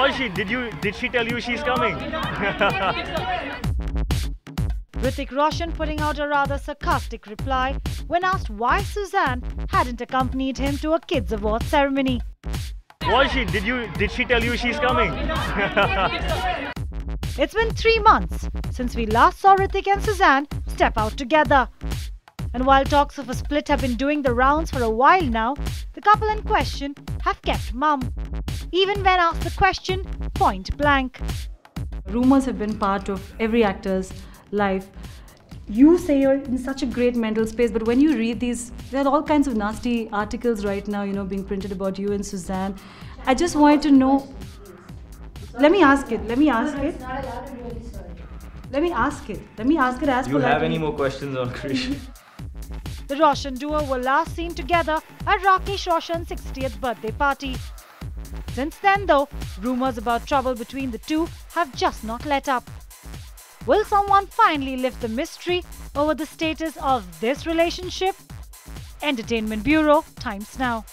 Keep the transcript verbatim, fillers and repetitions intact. Was she? Did you? Did she tell you she's coming? Hrithik Roshan putting out a rather sarcastic reply when asked why Suzanne hadn't accompanied him to a kids' award ceremony. Was she? Did you? Did she tell you she's coming? It's been three months since we last saw Hrithik and Suzanne step out together. And while talks of a split have been doing the rounds for a while now, the couple in question have kept mum, even when asked the question point blank. Rumours have been part of every actor's life. You say you're in such a great mental space, but when you read these, there are all kinds of nasty articles right now, you know, being printed about you and Suzanne. I just wanted to know. Let me ask it. Let me ask it. Let me ask it. Let me ask it as politely. Do you have any more questions on Krrish? The Roshan duo were last seen together at Rakesh Roshan's sixtieth birthday party. Since then though, rumours about trouble between the two have just not let up. Will someone finally lift the mystery over the status of this relationship? Entertainment Bureau, Times Now.